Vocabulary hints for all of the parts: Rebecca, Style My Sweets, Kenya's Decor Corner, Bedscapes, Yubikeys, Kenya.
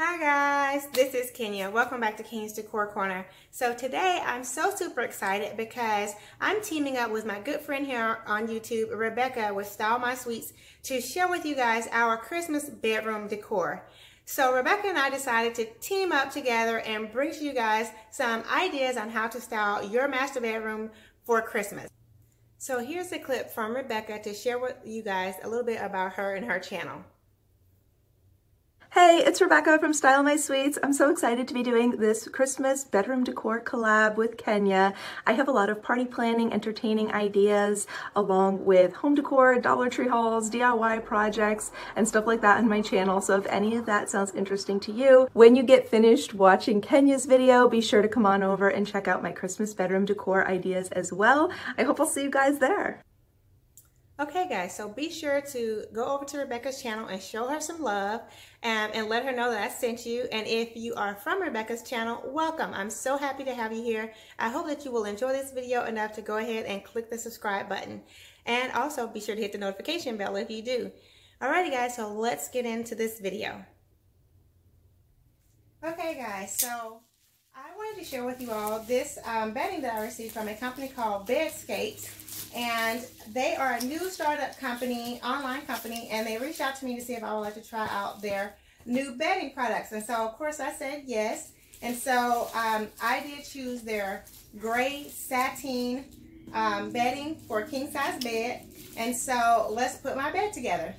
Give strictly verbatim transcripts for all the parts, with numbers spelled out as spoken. Hi guys, this is Kenya. Welcome back to Kenya's Decor Corner. So today I'm so super excited because I'm teaming up with my good friend here on YouTube, Rebecca with Style My Sweets, to share with you guys our Christmas bedroom decor. So Rebecca and I decided to team up together and bring to you guys some ideas on how to style your master bedroom for Christmas. So here's a clip from Rebecca to share with you guys a little bit about her and her channel. Hey, it's Rebecca from Style My Sweets. I'm so excited to be doing this Christmas bedroom decor collab with Kenya. I have a lot of party planning, entertaining ideas, along with home decor, Dollar Tree hauls, D I Y projects, and stuff like that on my channel. So if any of that sounds interesting to you, when you get finished watching Kenya's video, be sure to come on over and check out my Christmas bedroom decor ideas as well. I hope I'll see you guys there. Okay guys, so be sure to go over to Rebecca's channel and show her some love and, and let her know that I sent you. And if you are from Rebecca's channel, welcome. I'm so happy to have you here. I hope that you will enjoy this video enough to go ahead and click the subscribe button. And also be sure to hit the notification bell if you do. Alrighty guys, so let's get into this video. Okay guys, so I wanted to share with you all this um, bedding that I received from a company called Bedscapes. And they are a new startup company, online company, and they reached out to me to see if I would like to try out their new bedding products. And so, of course, I said yes. And so um, I did choose their gray sateen um, bedding for a king-size bed. And so let's put my bed together.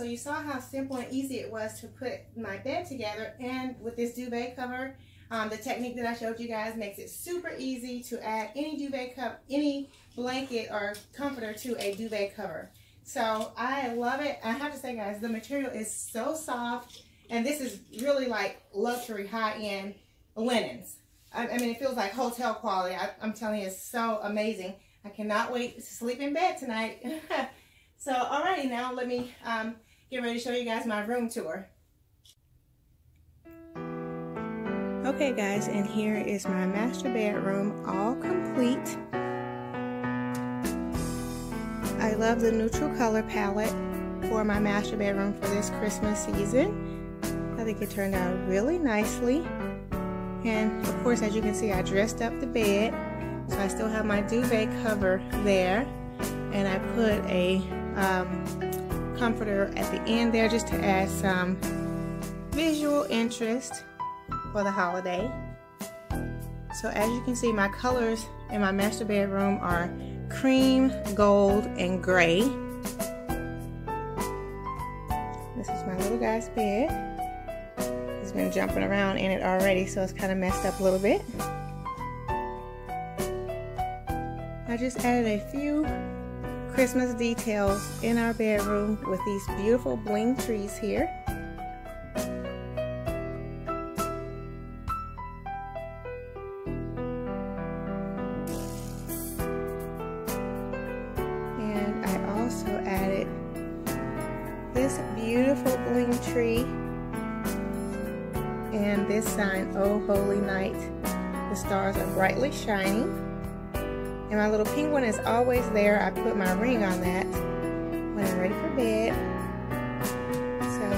So you saw how simple and easy it was to put my bed together, and with this duvet cover, um, the technique that I showed you guys makes it super easy to add any duvet cover, any blanket or comforter to a duvet cover. So I love it. I have to say, guys, the material is so soft, and this is really like luxury high-end linens. I, I mean, it feels like hotel quality. I, I'm telling you, it's so amazing. I cannot wait to sleep in bed tonight. So, alrighty, now let me um, get ready to show you guys my room tour. Okay, guys, and here is my master bedroom, all complete. I love the neutral color palette for my master bedroom for this Christmas season. I think it turned out really nicely. And, of course, as you can see, I dressed up the bed. So I still have my duvet cover there. And I put a um, comforter at the end there just to add some visual interest for the holiday. So as you can see, my colors in my master bedroom are cream, gold, and gray. This is my little guy's bed. He's been jumping around in it already, so it's kind of messed up a little bit. I just added a few Christmas details in our bedroom with these beautiful bling trees here. And I also added this beautiful bling tree and this sign, "O Holy Night, the stars are brightly shining." And my little penguin is always there. I put my ring on that when I'm ready for bed. So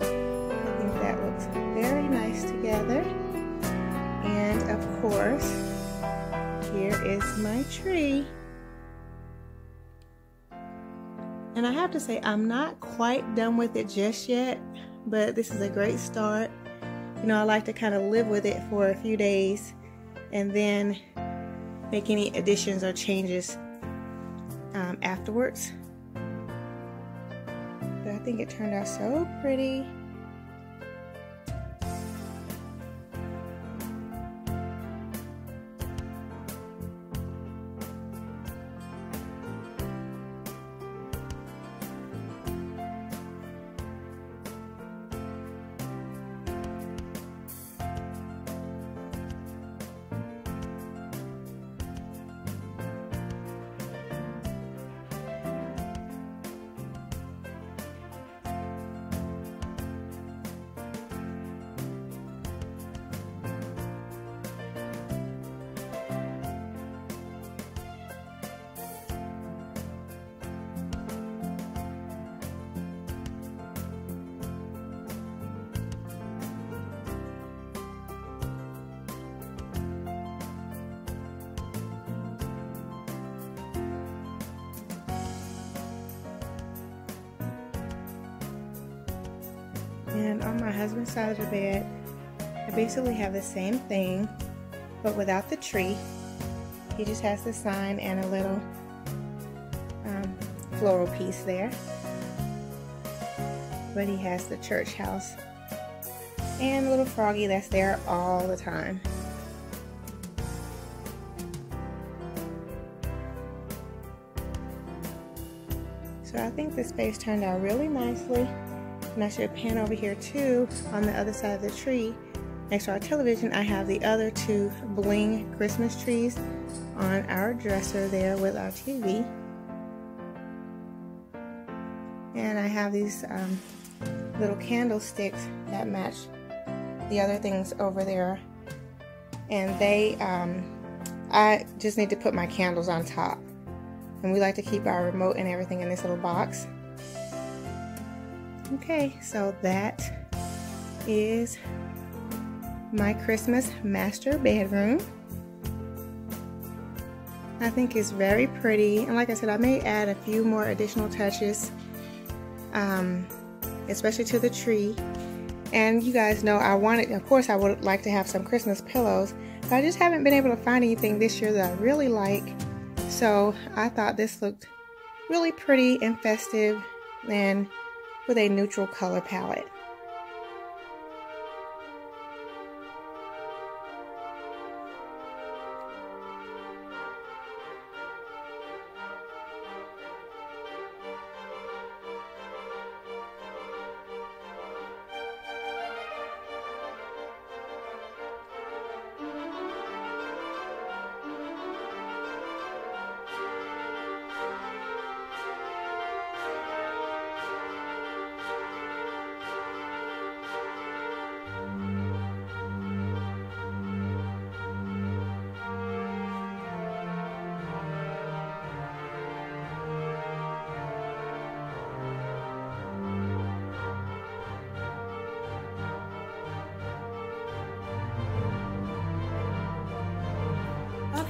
I think that looks very nice together. And of course, here is my tree. And I have to say, I'm not quite done with it just yet, but this is a great start. You know, I like to kind of live with it for a few days and then make any additions or changes um, afterwards. But I think it turned out so pretty. And on my husband's side of the bed, I basically have the same thing, but without the tree. He just has the sign and a little um, floral piece there. But he has the church house and the little froggy that's there all the time. So I think the space turned out really nicely. And I should pan over here too, on the other side of the tree. Next to our television, I have the other two bling Christmas trees on our dresser there with our T V. And I have these um, little candlesticks that match the other things over there. And they, um, I just need to put my candles on top. And we like to keep our remote and everything in this little box. Okay, so that is my Christmas master bedroom. I think it's very pretty, and like I said, I may add a few more additional touches, um, especially to the tree. And you guys know I wanted, of course I would like to have some Christmas pillows, but I just haven't been able to find anything this year that I really like. So I thought this looked really pretty and festive, and with a neutral color palette.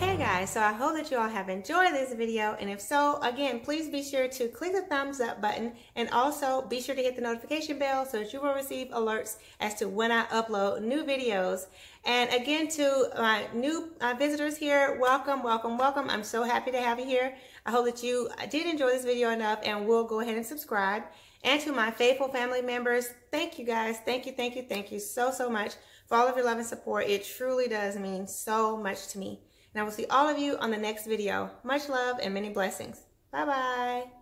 Okay guys, so I hope that you all have enjoyed this video, and if so, again, please be sure to click the thumbs up button, and also be sure to hit the notification bell so that you will receive alerts as to when I upload new videos. And again, to my new uh, visitors here, welcome, welcome, welcome. I'm so happy to have you here. I hope that you did enjoy this video enough and will go ahead and subscribe. And to my faithful family members, thank you guys, thank you, thank you, thank you so, so much for all of your love and support. It truly does mean so much to me. And I will see all of you on the next video. Much love and many blessings. Bye-bye.